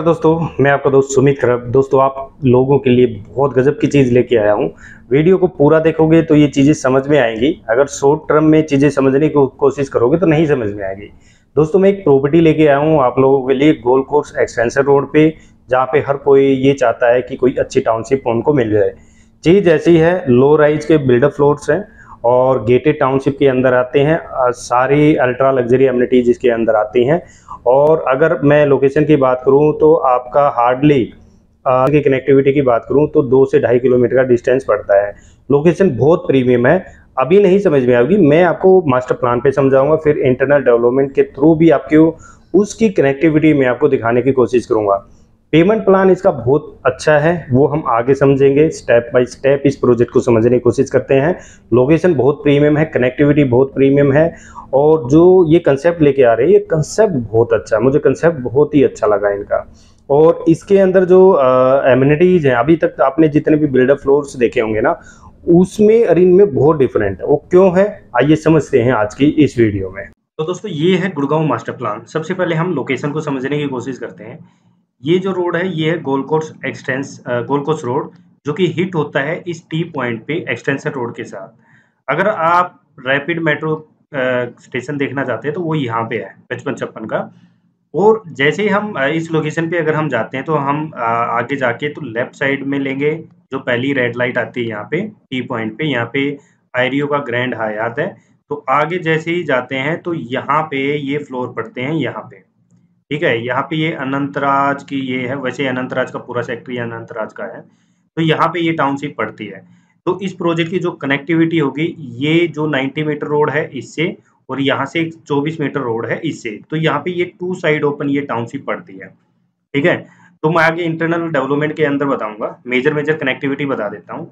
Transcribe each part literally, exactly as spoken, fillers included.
नमस्कार दोस्तों, मैं आपका दोस्त सुमित खरब। दोस्तों, आप लोगों के लिए बहुत गजब की चीज़ लेके आया हूँ। वीडियो को पूरा देखोगे तो ये चीज़ें समझ में आएंगी। अगर शॉर्ट टर्म में चीज़ें समझने की कोशिश करोगे तो नहीं समझ में आएगी। दोस्तों, मैं एक प्रॉपर्टी लेके आया हूँ आप लोगों के लिए गोलकोर्स एक्सटेंशन रोड पे, जहाँ पे हर कोई ये चाहता है कि कोई अच्छी टाउनशिप उनको मिल जाए। चीज़ ऐसी है, लो राइज के बिल्डअप फ्लोर्स हैं और गेटेड टाउनशिप के अंदर आते हैं। सारी अल्ट्रा लग्जरी एमिनिटीज इसके अंदर आती हैं। और अगर मैं लोकेशन की बात करूं तो आपका हार्डली की कनेक्टिविटी की बात करूं तो दो से ढाई किलोमीटर का डिस्टेंस पड़ता है। लोकेशन बहुत प्रीमियम है। अभी नहीं समझ में आएगी, मैं आपको मास्टर प्लान पे समझाऊंगा, फिर इंटरनल डेवलपमेंट के थ्रू भी आपके उसकी कनेक्टिविटी में आपको दिखाने की कोशिश करूँगा। पेमेंट प्लान इसका बहुत अच्छा है, वो हम आगे समझेंगे। स्टेप बाय स्टेप इस प्रोजेक्ट को समझने की कोशिश करते हैं। लोकेशन बहुत प्रीमियम है, कनेक्टिविटी बहुत प्रीमियम है, और जो ये कंसेप्ट लेके आ रहे हैं, ये कंसेप्ट बहुत अच्छा है। मुझे कंसेप्ट बहुत ही अच्छा लगा इनका। और इसके अंदर जो एमिनिटीज़ हैं, अभी तक आपने जितने भी बिल्डअप फ्लोर्स देखे होंगे ना, उसमें और इनमें बहुत डिफरेंट है। वो क्यों है, आइए समझते हैं आज की इस वीडियो में। तो दोस्तों, ये है गुड़गांव मास्टर प्लान। सबसे पहले हम लोकेशन को समझने की कोशिश करते हैं। ये जो रोड है, ये है गोलकोर्स एक्सटेंस गोलकोर्स रोड, जो कि हिट होता है इस टी पॉइंट पे एक्सटेंशन रोड के साथ। अगर आप रैपिड मेट्रो स्टेशन देखना चाहते हैं तो वो यहाँ पे है, पचपन छप्पन का। और जैसे ही हम इस लोकेशन पे अगर हम जाते हैं तो हम आ, आगे जाके तो लेफ्ट साइड में लेंगे जो पहली रेड लाइट आती है यहाँ पे टी पॉइंट पे। यहाँ पे आयरियो का ग्रैंड हयात है। तो आगे जैसे ही जाते हैं तो यहाँ पे ये फ्लोर पड़ते हैं, यहाँ पे, ठीक है। यहाँ पे ये अनंत राज की ये है, वैसे अनंत राज का पूरा सेक्टर अनंत राज का है। तो यहाँ पे ये टाउनशिप पड़ती है। तो इस प्रोजेक्ट की जो कनेक्टिविटी होगी, ये जो नब्बे मीटर रोड है इससे, और यहाँ से चौबीस मीटर रोड है इससे। तो यहाँ पे ये टू साइड ओपन ये टाउनशिप पड़ती है, ठीक है। तो मैं आगे इंटरनल डेवलपमेंट के अंदर बताऊंगा, मेजर मेजर कनेक्टिविटी बता देता हूँ।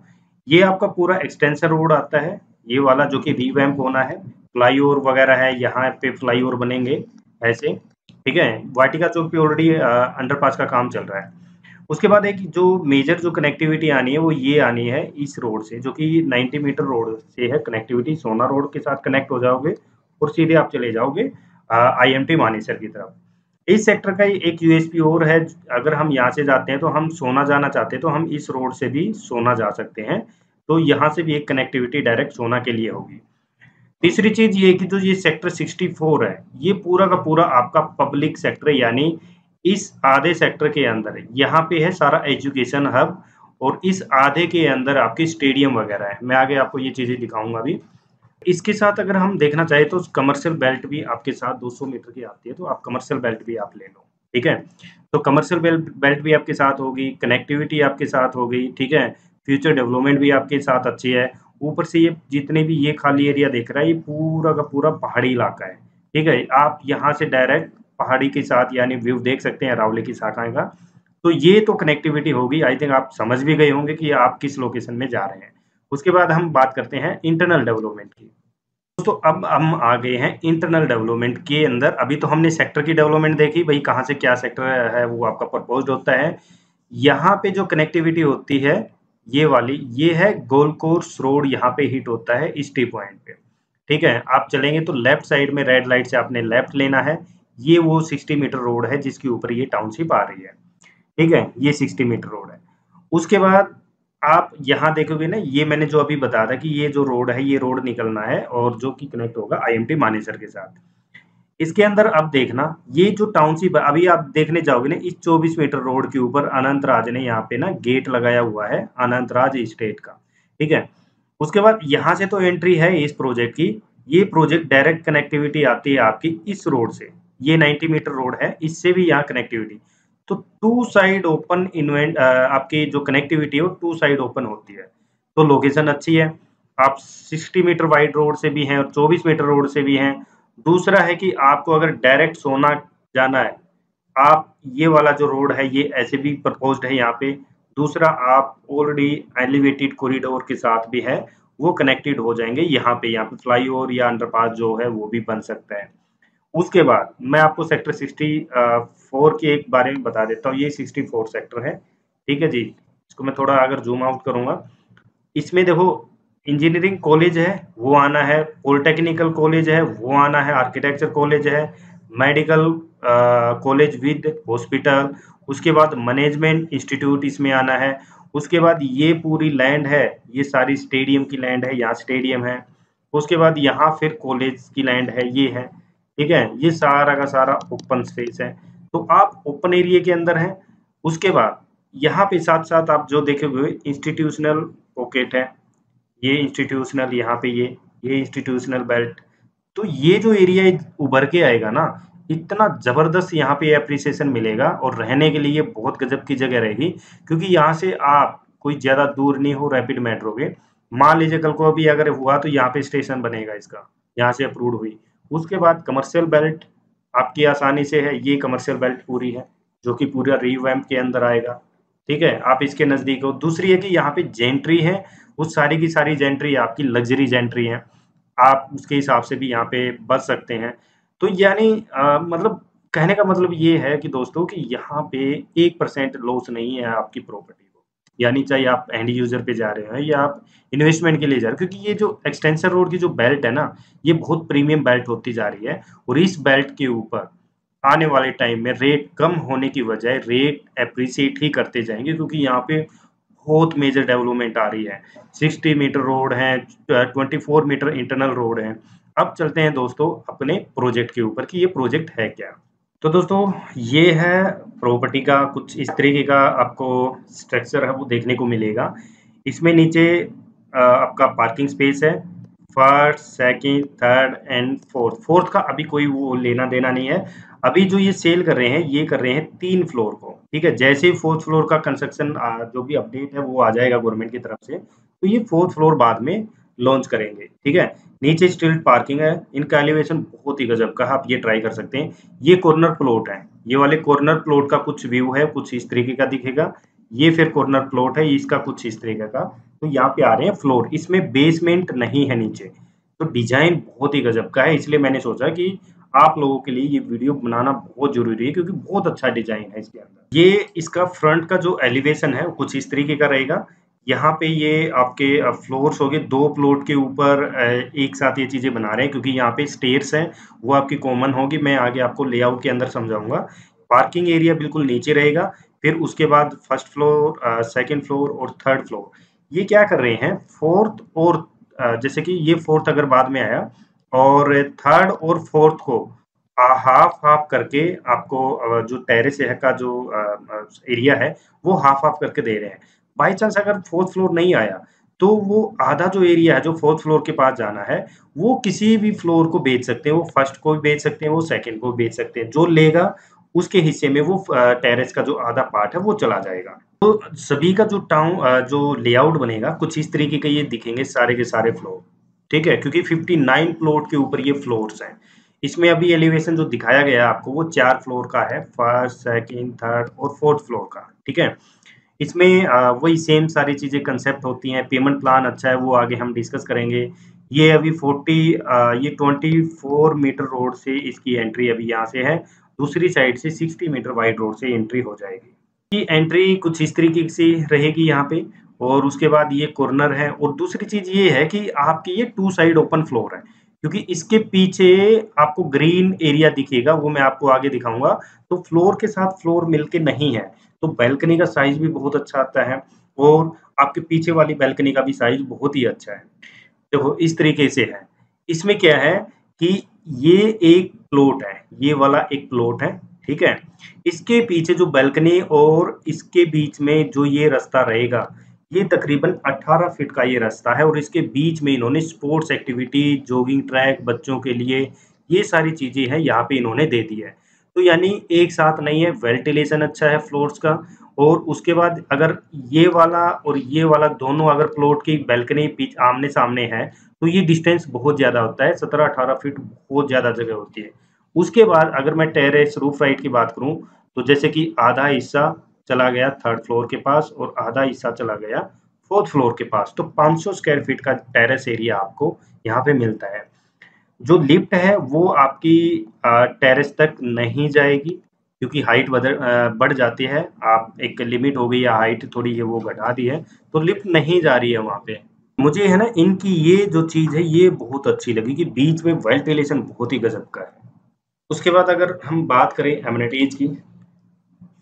ये आपका पूरा एक्सटेंशन रोड आता है, ये वाला, जो कि रिवैम्प होना है। फ्लाई ओवर वगैरह है, यहाँ पे फ्लाई ओवर बनेंगे ऐसे, ठीक है। वैटिका चौक पे ऑलरेडी अंडरपास का काम चल रहा है। उसके बाद एक जो मेजर जो कनेक्टिविटी आनी है वो ये आनी है इस रोड से, जो कि नब्बे मीटर रोड से है कनेक्टिविटी। सोना रोड के साथ कनेक्ट हो जाओगे और सीधे आप चले जाओगे आई एम टी मानेसर की तरफ। इस सेक्टर का एक यूएसपी और है, अगर हम यहाँ से जाते हैं तो हम सोना जाना चाहते हैं तो हम इस रोड से भी सोना जा सकते हैं। तो यहाँ से भी एक कनेक्टिविटी डायरेक्ट सोना के लिए होगी। तीसरी चीज ये कि जो ये सेक्टर चौंसठ है, ये पूरा का पूरा आपका पब्लिक सेक्टर, यानी इस आधे सेक्टर के अंदर है, यहाँ पे है सारा एजुकेशन हब, और इस आधे के अंदर आपके स्टेडियम वगैरह है। मैं आगे आपको ये चीजें दिखाऊंगा अभी। इसके साथ अगर हम देखना चाहे तो कमर्शियल बेल्ट भी आपके साथ दो सौ मीटर की आती है, तो आप कमर्शियल बेल्ट भी आप ले लो, ठीक है। तो कमर्शियल बेल्ट बेल्ट भी आपके साथ होगी, कनेक्टिविटी आपके साथ होगी, ठीक है। फ्यूचर डेवलपमेंट भी आपके साथ अच्छी है। ऊपर से ये जितने भी ये खाली एरिया देख रहा है, ये पूरा का पूरा पहाड़ी इलाका है, ठीक है। आप यहाँ से डायरेक्ट पहाड़ी के साथ यानी व्यू देख सकते हैं अरावली की शाखाएं का। तो ये तो कनेक्टिविटी होगी। आई थिंक आप समझ भी गए होंगे कि आप किस लोकेशन में जा रहे हैं। उसके बाद हम बात करते हैं इंटरनल डेवलपमेंट की। दोस्तों, अब हम आ गए हैं इंटरनल डेवलपमेंट के अंदर। अभी तो हमने सेक्टर की डेवलपमेंट देखी, भाई कहाँ से क्या सेक्टर है वो आपका प्रपोज होता है। यहाँ पे जो कनेक्टिविटी होती है ये वाली, ये है गोलकोर्स रोड, यहाँ पे हिट होता है इस टी पॉइंट पे, ठीक है। आप चलेंगे तो लेफ्ट साइड में रेड लाइट से आपने लेफ्ट लेना है। ये वो साठ मीटर रोड है जिसके ऊपर ये टाउनशिप आ रही है, ठीक है। ये साठ मीटर रोड है। उसके बाद आप यहाँ देखोगे ना, ये मैंने जो अभी बताया था कि ये जो रोड है, ये रोड निकलना है और जो कि कनेक्ट होगा आई एम टी मानेसर के साथ। इसके अंदर अब देखना, ये जो टाउनशिप अभी आप देखने जाओगे ना, इस चौबीस मीटर रोड के ऊपर अनंत राज ने यहाँ पे ना गेट लगाया हुआ है, अनंत राज स्टेट का, ठीक है। उसके बाद यहाँ से तो एंट्री है इस प्रोजेक्ट की। ये प्रोजेक्ट डायरेक्ट कनेक्टिविटी आती है आपकी इस रोड से, ये नब्बे मीटर रोड है, इससे भी यहाँ कनेक्टिविटी। तो टू साइड ओपन इन्वेंट आपकी जो कनेक्टिविटी है वो टू साइड ओपन होती है। तो लोकेशन अच्छी है, आप साठ मीटर वाइड रोड से भी हैं और चौबीस मीटर रोड से भी हैं। दूसरा है कि आपको अगर डायरेक्ट सोना जाना है, आप ये वाला जो रोड है ये ऐसे भी प्रपोज्ड है यहाँ पे। दूसरा, आप ऑलरेडी एलिवेटेड कॉरिडोर के साथ भी है, वो कनेक्टेड हो जाएंगे यहाँ पे। यहाँ पे फ्लाईओवर या अंडरपास जो है वो भी बन सकता है। उसके बाद मैं आपको सेक्टर चौंसठ के एक बारे में बता देता हूँ। ये चौंसठ सेक्टर है, ठीक है जी। इसको मैं थोड़ा अगर जूम आउट करूँगा, इसमें देखो इंजीनियरिंग कॉलेज है वो आना है, पॉलिटेक्निकल कॉलेज है वो आना है, आर्किटेक्चर कॉलेज है, मेडिकल कॉलेज विद हॉस्पिटल, उसके बाद मैनेजमेंट इंस्टीट्यूट इसमें आना है। उसके बाद ये पूरी लैंड है, ये सारी स्टेडियम की लैंड है, यहाँ स्टेडियम है, उसके बाद यहाँ फिर कॉलेज की लैंड है, ये है, ठीक है, ये सारा का सारा ओपन स्पेस है। तो आप ओपन एरिया के अंदर हैं। उसके बाद यहाँ पे साथ साथ आप जो देखे हुए इंस्टीट्यूशनल पॉकेट है, ये इंस्टीट्यूशनल, यहाँ पे ये ये इंस्टीट्यूशनल बेल्ट। तो ये जो एरिया उभर के आएगा ना, इतना ज़बरदस्त यहाँ पे एप्रिसिएशन मिलेगा और रहने के लिए बहुत गजब की जगह रहेगी, क्योंकि यहाँ से आप कोई ज़्यादा दूर नहीं हो रैपिड मेट्रो के। मान लीजिए कल को अभी अगर हुआ तो यहाँ पे स्टेशन बनेगा इसका, यहाँ से अप्रूव हुई। उसके बाद कमर्शियल बेल्ट आपकी आसानी से है, ये कमर्शियल बेल्ट पूरी है जो कि पूरा रिवैम्प के अंदर आएगा, ठीक है, आप इसके नज़दीक हो। दूसरी है कि यहाँ पे जेंट्री है, उस सारी की सारी जेंट्री आपकी लग्जरी जेंट्री है, आप उसके हिसाब से भी यहाँ पे बच सकते हैं। तो यानी मतलब कहने का मतलब ये है कि दोस्तों कि यहाँ पे एक परसेंट लॉस नहीं है आपकी प्रॉपर्टी को, यानी चाहे आप एंड यूजर पे जा रहे हैं या आप इन्वेस्टमेंट के लिए जा रहे हो, क्योंकि ये जो एक्सटेंशन रोड की जो बेल्ट है ना, ये बहुत प्रीमियम बेल्ट होती जा रही है और इस बेल्ट के ऊपर आने वाले टाइम में रेट कम होने की वजह रेट एप्रिसिएट ही करते जाएंगे, क्योंकि यहाँ पे बहुत मेजर डेवलपमेंट आ रही है। सिक्सटी मीटर रोड है, twenty four metre internal road है। अब चलते हैं दोस्तों अपने प्रोजेक्ट के ऊपर कि ये प्रोजेक्ट है क्या। तो दोस्तों ये है प्रॉपर्टी का कुछ इस तरीके का आपको स्ट्रक्चर है वो देखने को मिलेगा। इसमें नीचे आपका पार्किंग स्पेस है, first, second, third and fourth. Fourth का अभी कोई वो लेना देना नहीं है, अभी जो ये सेल कर रहे हैं ये कर रहे हैं तीन फ्लोर को, ठीक है। जैसे ही फोर्थ फ्लोर का कंस्ट्रक्शन जो भी अपडेट है वो आ जाएगा गवर्नमेंट की तरफ से, तो ये फोर्थ फ्लोर बाद में लॉन्च करेंगे, ठीक है। नीचे स्टिल्ट पार्किंग है, इनका एलिवेशन बहुत ही गजब का है, आप ये ट्राई कर सकते हैं। ये कॉर्नर प्लॉट है, ये वाले कॉर्नर प्लॉट का कुछ व्यू है, कुछ इस तरीके का दिखेगा। ये फिर कॉर्नर प्लॉट है, इसका कुछ इस तरीके का। तो यहाँ पे आ रहे हैं फ्लोर, इसमें बेसमेंट नहीं है नीचे, तो डिजाइन बहुत ही गजब का है। इसलिए मैंने सोचा कि आप लोगों के लिए ये वीडियो बनाना बहुत जरूरी है, क्योंकि बहुत अच्छा डिजाइन है इसके अंदर। ये इसका फ्रंट का जो एलिवेशन है कुछ इस तरीके का रहेगा। यहाँ पे ये आपके फ्लोर्स हो गए, दो प्लॉट के ऊपर एक साथ ये चीज़ें बना रहे हैं, क्योंकि यहाँ पे स्टेयर्स हैं वो आपकी कॉमन होगी, मैं आगे आपको लेआउट के अंदर समझाऊंगा। पार्किंग एरिया बिल्कुल नीचे रहेगा, फिर उसके बाद फर्स्ट फ्लोर, सेकंड फ्लोर और थर्ड फ्लोर। ये क्या कर रहे हैं, फोर्थ और जैसे कि ये फोर्थ अगर बाद में आया, और थर्ड और फोर्थ को हाफ हाफ करके आपको जो टेरेस का जो एरिया है वो हाफ हाफ करके दे रहे हैं। बाई चांस अगर फोर्थ फ्लोर नहीं आया तो वो आधा जो एरिया है जो फोर्थ फ्लोर के पास जाना है वो किसी भी फ्लोर को बेच सकते हैं, वो फर्स्ट को भी बेच सकते हैं, वो सेकंड को भी बेच सकते हैं। जो लेगा उसके हिस्से में वो टेरेस का जो आधा पार्ट है वो चला जाएगा। तो सभी का जो टाउन जो लेआउट बनेगा कुछ इस तरीके के ये दिखेंगे सारे के सारे फ्लोर, ठीक है, क्योंकि फिफ्टी नाइन प्लॉट के ऊपर ये फ्लोर्स हैं। इसमें अभी एलिवेशन जो दिखाया गया है आपको वो चार फ्लोर का है, फर्स्ट, सेकेंड, थर्ड और फोर्थ फ्लोर का, ठीक है। इसमें वही सेम सारी चीज़ें कंसेप्ट होती हैं। पेमेंट प्लान अच्छा है, वो आगे हम डिस्कस करेंगे। ये अभी चालीस ये चौबीस मीटर रोड से इसकी एंट्री अभी यहाँ से है, दूसरी साइड से साठ मीटर वाइड रोड से एंट्री हो जाएगी। ये एंट्री कुछ इस तरीके से रहेगी यहाँ पे, और उसके बाद ये कॉर्नर है। और दूसरी चीज़ ये है कि आपकी ये टू साइड ओपन फ्लोर है, क्योंकि इसके पीछे आपको ग्रीन एरिया दिखेगा, वो मैं आपको आगे दिखाऊंगा। तो फ्लोर के साथ फ्लोर मिलके नहीं है, तो बैल्कनी का साइज भी बहुत अच्छा आता है, और आपके पीछे वाली बैल्कनी का भी साइज बहुत ही अच्छा है। देखो इस तरीके से है। इसमें क्या है कि ये एक प्लॉट है, ये वाला एक प्लॉट है, ठीक है। इसके पीछे जो बैल्कनी और इसके बीच में जो ये रास्ता रहेगा, ये तकरीबन अठारह फीट का ये रास्ता है, और इसके बीच में इन्होंने स्पोर्ट्स एक्टिविटी, जॉगिंग ट्रैक, बच्चों के लिए ये सारी चीज़ें हैं यहाँ पे इन्होंने दे दी है। तो यानी एक साथ नहीं है, वेंटिलेशन अच्छा है फ्लोर्स का। और उसके बाद अगर ये वाला और ये वाला दोनों अगर प्लॉट की बैल्कनी पीछे आमने सामने है तो ये डिस्टेंस बहुत ज़्यादा होता है, सत्रह अठारह फीट बहुत ज़्यादा जगह होती है। उसके बाद अगर मैं टेरेस रूफ राइट की बात करूँ तो जैसे कि आधा हिस्सा चला गया थर्ड फ्लोर के पास और आधा हिस्सा चला गया फोर्थ फ्लोर के पास, तो पाँच सौ स्क्वायर फीट का टेरेस एरिया आपको यहाँ पे मिलता है। जो लिफ्ट है वो आपकी टेरेस तक नहीं जाएगी, क्योंकि हाइट बढ़ जाती है, आप एक लिमिट हो गई या हाइट थोड़ी है वो घटा दी है, तो लिफ्ट नहीं जा रही है वहाँ पे। मुझे है ना इनकी ये जो चीज़ है ये बहुत अच्छी लगी कि बीच में वेंटिलेशन बहुत ही गजब का है, उसके बाद अगर हम बात करें एमिनिटीज की,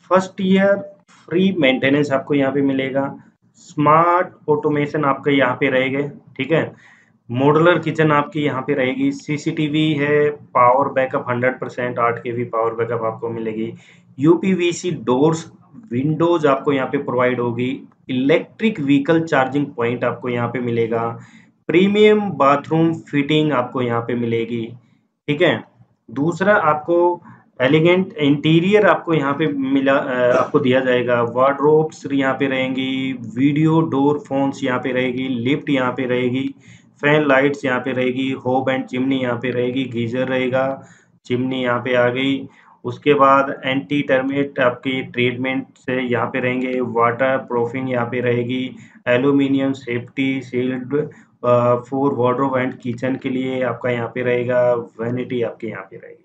फर्स्ट ईयर फ्री मेंटेनेंस आपको यहाँ पे मिलेगा, स्मार्ट ऑटोमेशन आपके यहाँ पे रहेगा, ठीक है, मॉडुलर किचन आपकी यहाँ पे रहेगी, सीसीटीवी है, पावर बैकअप हंड्रेड परसेंट, आठ के वी पावर बैकअप आपको मिलेगी, यूपीवीसी डोर्स, विंडोज आपको यहाँ पे प्रोवाइड होगी, इलेक्ट्रिक व्हीकल चार्जिंग पॉइंट आपको यहाँ पे मिलेगा, प्रीमियम बाथरूम फिटिंग आपको यहाँ पे मिलेगी, ठीक है। दूसरा आपको एलिगेंट इंटीरियर आपको यहाँ पे मिला आपको दिया जाएगा, वार्डरोब्स यहाँ पे रहेंगी, वीडियो डोर फोन्स यहाँ पे रहेगी, लिफ्ट यहाँ पे रहेगी, फैन लाइट्स यहाँ पे रहेगी, होब एंड चिमनी यहाँ पे रहेगी, गीजर रहेगा, चिमनी यहाँ पे आ गई। उसके बाद एंटी टर्मेट आपके ट्रीटमेंट से यहाँ पे रहेंगे, वाटर प्रूफिंग यहाँ पे रहेगी, aluminium safety shield for wardrobe and kitchen के लिए आपका यहाँ पे रहेगा, वैनिटी आपके यहाँ पे रहेगी,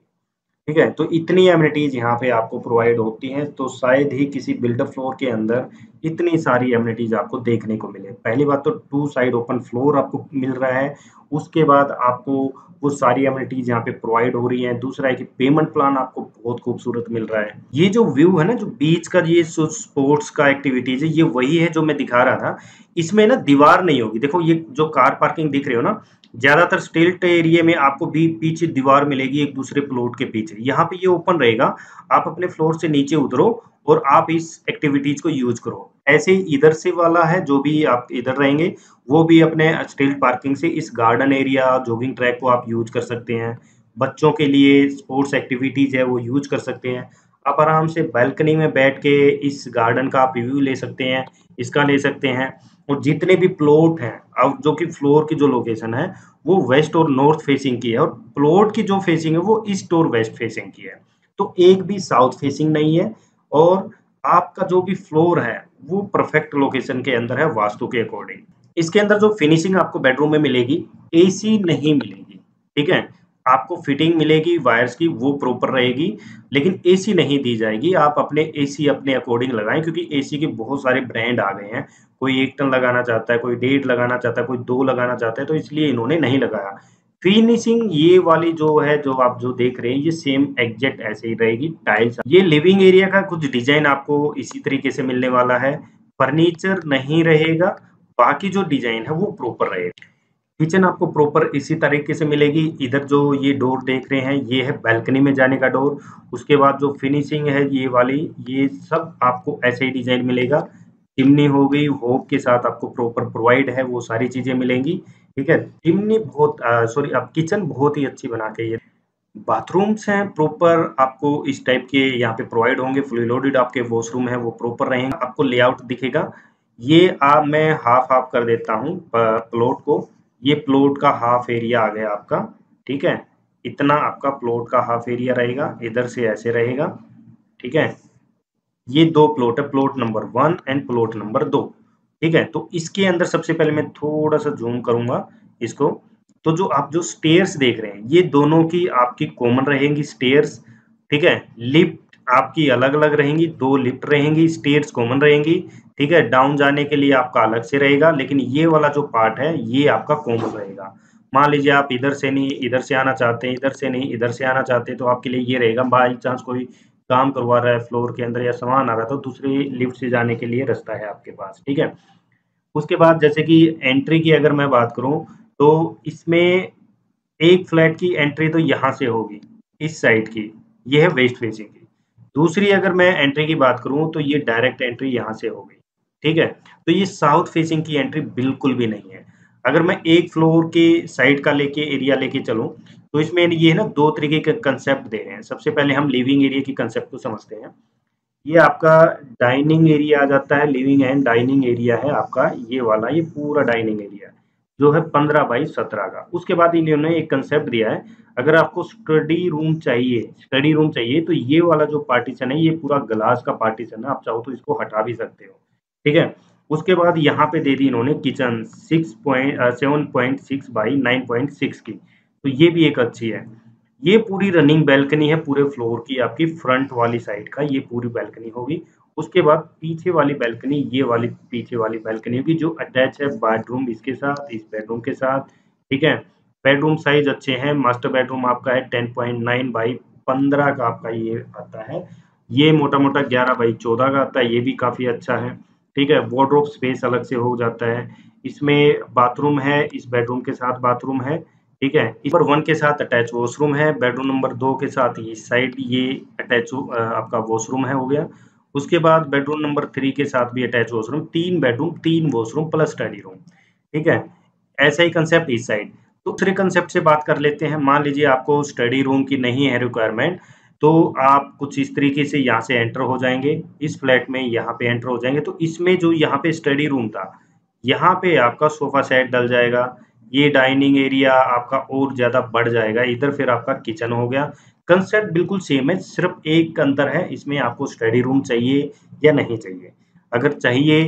ठीक है। तो इतनी एमिनिटीज यहाँ पे आपको प्रोवाइड होती हैं, तो शायद ही किसी बिल्डअप फ्लोर के अंदर इतनी सारी एमिनिटीज आपको देखने को मिले। पहली बात तो टू साइड ओपन फ्लोर आपको मिल रहा है, उसके बाद आपको वो सारी एमिनिटीज यहाँ पे प्रोवाइड हो रही हैं। दूसरा है कि पेमेंट प्लान आपको बहुत खूबसूरत मिल रहा है। ये जो व्यू है ना, जो बीच का ये स्पोर्ट्स का एक्टिविटीज है, ये वही है जो मैं दिखा रहा था। इसमें ना दीवार नहीं होगी। देखो ये जो कार पार्किंग दिख रहे हो ना, ज्यादातर स्टिल्ट एरिया में आपको भी पीछे दीवार मिलेगी एक दूसरे प्लॉट के पीछे। यहाँ पे ये ओपन रहेगा, आप अपने फ्लोर से नीचे उतरो और आप इस एक्टिविटीज को यूज करो। ऐसे इधर से वाला है, जो भी आप इधर रहेंगे वो भी अपने स्टिल्ट पार्किंग से इस गार्डन एरिया जॉगिंग ट्रैक को आप यूज कर सकते हैं। बच्चों के लिए स्पोर्ट्स एक्टिविटीज है, वो यूज कर सकते हैं। आप आराम से बालकनी में बैठ के इस गार्डन का आप व्यू ले सकते हैं, इसका ले सकते हैं। और जितने भी प्लॉट हैं, अब जो कि फ्लोर की जो लोकेशन है वो वेस्ट और नॉर्थ फेसिंग की है, और प्लॉट की जो फेसिंग है वो ईस्ट और वेस्ट फेसिंग की है, तो एक भी साउथ फेसिंग नहीं है। और आपका जो भी फ्लोर है वो परफेक्ट लोकेशन के अंदर है वास्तु के अकॉर्डिंग। इसके अंदर जो फिनिशिंग आपको बेडरूम में मिलेगी, एसी नहीं मिलेगी, ठीक है। आपको फिटिंग मिलेगी वायर्स की, वो प्रॉपर रहेगी, लेकिन एसी नहीं दी जाएगी। आप अपने एसी अपने अकॉर्डिंग लगाएं, क्योंकि एसी के बहुत सारे ब्रांड आ गए हैं। कोई एक टन लगाना चाहता है, कोई डेढ़ लगाना चाहता है, कोई दो लगाना चाहता है, तो इसलिए इन्होंने नहीं लगाया। फिनिशिंग ये वाली जो है, जो आप जो देख रहे हैं, ये सेम एग्जैक्ट ऐसे ही रहेगी। टाइल्स, ये लिविंग एरिया का कुछ डिजाइन आपको इसी तरीके से मिलने वाला है। फर्नीचर नहीं रहेगा, बाकी जो डिजाइन है वो प्रॉपर रहेगा। किचन आपको प्रॉपर इसी तरीके से मिलेगी। इधर जो ये डोर देख रहे हैं, ये है बालकनी में जाने का डोर। उसके बाद जो फिनिशिंग है ये वाली, ये सब आपको ऐसे ही डिजाइन मिलेगा। चिमनी हो गई, होप के साथ आपको प्रॉपर प्रोवाइड है, वो सारी चीजें मिलेंगी, ठीक है। चिमनी बहुत सॉरी आप किचन बहुत ही अच्छी बना के, ये बाथरूम्स हैं प्रॉपर आपको इस टाइप के यहाँ पे प्रोवाइड होंगे। फुली लोडेड आपके वॉशरूम है, वो प्रॉपर रहेंगे। आपको लेआउट दिखेगा, ये आप मैं हाफ हाफ कर देता हूँ प्लॉट को। ये प्लॉट का हाफ एरिया आ गया आपका, ठीक है। इतना आपका प्लॉट का हाफ एरिया रहेगा, इधर से ऐसे रहेगा, ठीक है। ये दो प्लॉट है, plot number one and plot number दो, ठीक है। तो इसके अंदर सबसे पहले मैं थोड़ा सा जूम करूंगा इसको। तो जो आप जो स्टेयर्स देख रहे हैं, ये दोनों की आपकी कॉमन रहेंगी स्टेयर्स, ठीक है। लिफ्ट आपकी अलग अलग रहेंगी, दो लिफ्ट रहेंगी, स्टेयर्स कॉमन रहेंगी, ठीक है। डाउन जाने के लिए आपका अलग से रहेगा, लेकिन ये वाला जो पार्ट है ये आपका कॉमन रहेगा। मान लीजिए आप इधर से नहीं इधर से आना चाहते हैं, इधर से नहीं इधर से आना चाहते हैं, तो आपके लिए ये रहेगा। बाई चांस कोई काम करवा रहा है फ्लोर के अंदर या सामान आ रहा था, दूसरे लिफ्ट से जाने के लिए रास्ता है आपके पास, ठीक है। उसके बाद जैसे कि एंट्री की अगर मैं बात करूं, तो इसमें एक फ्लैट की एंट्री तो यहाँ से होगी, इस साइड की, यह है वेस्ट फेसिंग की। दूसरी अगर मैं एंट्री की बात करूं, तो ये डायरेक्ट एंट्री यहाँ से होगी, ठीक है। तो ये साउथ फेसिंग की एंट्री बिल्कुल भी नहीं है। अगर मैं एक फ्लोर के साइड का लेके एरिया लेके चलूं, तो इसमें ये है ना दो तरीके के कंसेप्ट दे रहे हैं। सबसे पहले हम लिविंग एरिया की कंसेप्ट को समझते हैं। ये आपका डाइनिंग एरिया आ जाता है, लिविंग एंड डाइनिंग एरिया है आपका ये वाला, ये पूरा डाइनिंग एरिया जो है पंद्रह बाई सत्रह का। उसके बाद इन्होंने एक कंसेप्ट दिया है, अगर आपको स्टडी रूम चाहिए स्टडी रूम चाहिए तो ये वाला जो पार्टीशन है ये पूरा ग्लास का पार्टीशन है, आप चाहो तो इसको हटा भी सकते हो, ठीक है। उसके बाद यहाँ पे दे दी इन्होंने kitchen six point seven point six by nine point six की, तो ये भी एक अच्छी है। ये पूरी रनिंग बैल्कनी है पूरे फ्लोर की, आपकी फ्रंट वाली साइड का ये पूरी बैल्कनी होगी। उसके बाद पीछे वाली बैल्कनी, ये वाली पीछे वाली बैल्कनी होगी जो अटैच है बाथरूम इसके साथ, इस बेडरूम के साथ, ठीक है। बेडरूम साइज अच्छे हैं। मास्टर बेडरूम आपका है टेन पॉइंट नाइन बाई पंद्रह का आपका ये आता है, ये मोटा मोटा ग्यारह बाई चौदह का आता है, ये भी काफ़ी अच्छा है। ठीक है, वार्डरोब स्पेस अलग से हो जाता है, इसमें बाथरूम है, इस बेडरूम के साथ बाथरूम है। ठीक है, इस पर वन के साथ अटैच वॉशरूम है, बेडरूम नंबर दो के साथ इस साइड ये अटैच आपका वॉशरूम है, हो गया। उसके बाद बेडरूम नंबर थ्री के साथ भी अटैच वॉशरूम, तीन बेडरूम तीन वॉशरूम प्लस स्टडी रूम। ठीक है, ऐसा ही कंसेप्ट इस साइड। दूसरे कंसेप्ट से बात कर लेते हैं, मान लीजिए आपको स्टडी रूम की नहीं है रिक्वायरमेंट, तो आप कुछ इस तरीके से यहाँ से एंटर हो जाएंगे, इस फ्लैट में यहाँ पे एंटर हो जाएंगे। तो इसमें जो यहाँ पे स्टडी रूम था, यहाँ पे आपका सोफा सेट डल जाएगा, ये डाइनिंग एरिया आपका और ज़्यादा बढ़ जाएगा, इधर फिर आपका किचन हो गया। कंसेप्ट बिल्कुल सेम है, सिर्फ एक अंतर है, इसमें आपको स्टडी रूम चाहिए या नहीं चाहिए। अगर चाहिए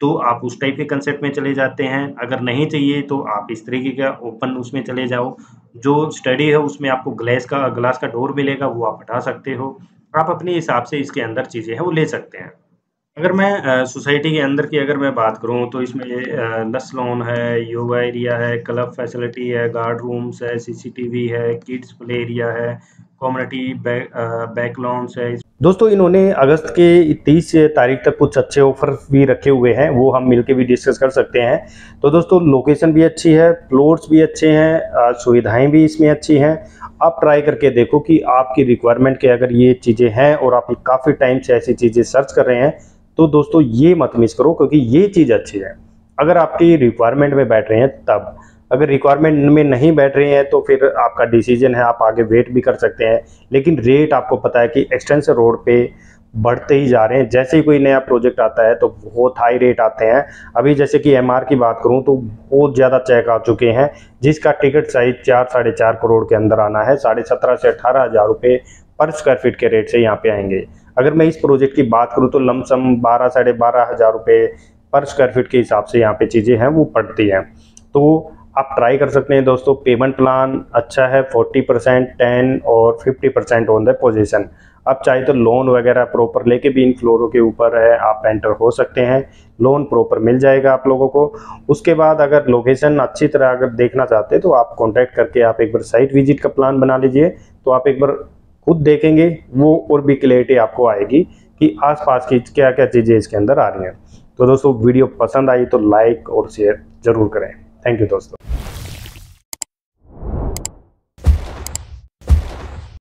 तो आप उस टाइप के कंसेप्ट में चले जाते हैं, अगर नहीं चाहिए तो आप इस तरीके का ओपन उसमें चले जाओ। जो स्टडी है उसमें आपको ग्लास का ग्लास का डोर मिलेगा, वो आप हटा सकते हो। आप अपने हिसाब से इसके अंदर चीज़ें हैं वो ले सकते हैं। अगर मैं सोसाइटी के अंदर की अगर मैं बात करूं तो इसमें लस लॉन है, योगा एरिया है, क्लब फैसिलिटी है, गार्ड रूम्स है, सीसीटीवी है, किड्स प्ले एरिया है, कम्युनिटी बैक लॉन्स है। दोस्तों, इन्होंने अगस्त के तीस तारीख तक कुछ अच्छे ऑफर भी रखे हुए हैं, वो हम मिलके भी डिस्कस कर सकते हैं। तो दोस्तों, लोकेशन भी अच्छी है, प्लॉट्स भी अच्छे हैं, सुविधाएं भी इसमें अच्छी हैं। आप ट्राई करके देखो कि आपकी रिक्वायरमेंट के अगर ये चीज़ें हैं और आप काफ़ी टाइम से ऐसी चीज़ें सर्च कर रहे हैं तो दोस्तों ये मत मिस करो, क्योंकि ये चीज़ अच्छी है अगर आपकी रिक्वायरमेंट में बैठ रहे हैं तब। अगर रिक्वायरमेंट में नहीं बैठ रहे हैं तो फिर आपका डिसीजन है, आप आगे वेट भी कर सकते हैं। लेकिन रेट आपको पता है कि एक्सटेंशन रोड पे बढ़ते ही जा रहे हैं, जैसे ही कोई नया प्रोजेक्ट आता है तो बहुत हाई रेट आते हैं। अभी जैसे कि एमआर की बात करूं तो बहुत ज़्यादा चेक आ चुके हैं, जिसका टिकट साइज़ चार साढ़े चार करोड़ के अंदर आना है, साढ़े सत्रह से अठारह हज़ार रुपये पर स्क्वायर फीट के रेट से यहाँ पे आएंगे। अगर मैं इस प्रोजेक्ट की बात करूँ तो लमसम बारह साढ़े बारह हज़ार रुपये पर स्क्वायर फीट के हिसाब से यहाँ पे चीज़ें हैं वो पड़ती हैं। तो आप ट्राई कर सकते हैं दोस्तों। पेमेंट प्लान अच्छा है, चालीस परसेंट, टेन और fifty percent on the position. आप चाहे तो लोन वगैरह प्रॉपर लेके भी इन फ्लोरों के ऊपर है आप एंटर हो सकते हैं, लोन प्रॉपर मिल जाएगा आप लोगों को। उसके बाद अगर लोकेशन अच्छी तरह अगर देखना चाहते हैं तो आप कॉन्टैक्ट करके आप एक बार साइट विजिट का प्लान बना लीजिए, तो आप एक बार खुद देखेंगे वो और भी क्लैरिटी आपको आएगी कि आसपास की क्या क्या चीज़ें इसके अंदर आ रही हैं। तो दोस्तों, वीडियो पसंद आई तो लाइक और शेयर ज़रूर करें। थैंक यू दोस्तों।